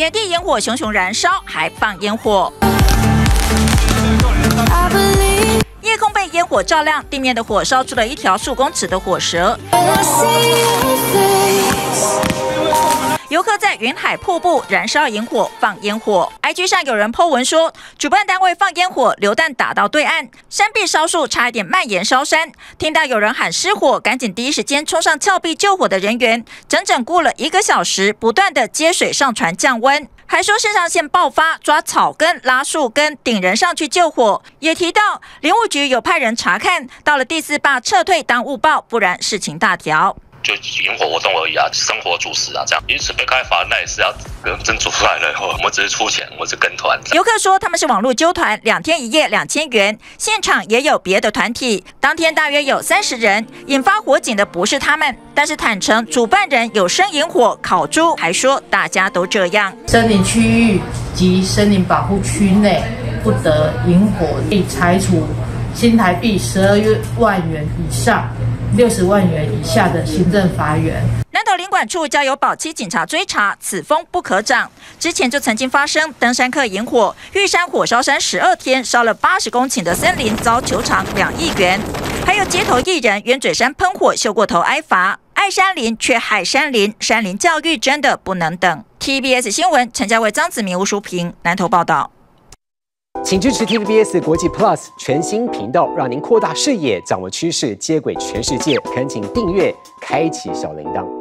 野地烟火熊熊燃烧，还放烟火。 夜空被烟火照亮，地面的火烧出了一条数公尺的火舌。游客在云海瀑布燃烧萤火、放烟火。IG 上有人 po 文说，主办单位放烟火，流弹打到对岸，山壁烧树差一点蔓延烧山。听到有人喊失火，赶紧第一时间冲上峭壁救火的人员，整整过了1个小时，不断的接水上船降温。 还说肾上腺爆发，抓草根、拉树根顶人上去救火。也提到林务局有派人查看，到了第4坝撤退当误报，不然事情大条。就萤火活动而已啊，生活主食啊，这样。因此被开罚，那也是要真出来了。我们只是出钱，我们是跟团。游客说他们是网络揪团，2天1夜2000元。现场也有别的团体，当天大约有30人。引发火警的不是他们。 但是坦诚，主办人有生引火、烤猪，还说大家都这样。森林区域及森林保护区内不得引火，并裁处新台币12万元以上、60万元以下的行政罚锾。南投林管处交由保七警察追查，此风不可长。之前就曾经发生登山客引火，玉山火烧山12天，烧了80公顷的森林，遭求偿2亿元。还有街头艺人圆嘴山喷火，秀过头挨罚。 爱山林却害山林，山林教育真的不能等。TVBS 新闻陈家伟、张子明、吴淑平南投报道。请支持 TVBS 国际 Plus 全新频道，让您扩大视野，掌握趋势，接轨全世界。恳请订阅，开启小铃铛。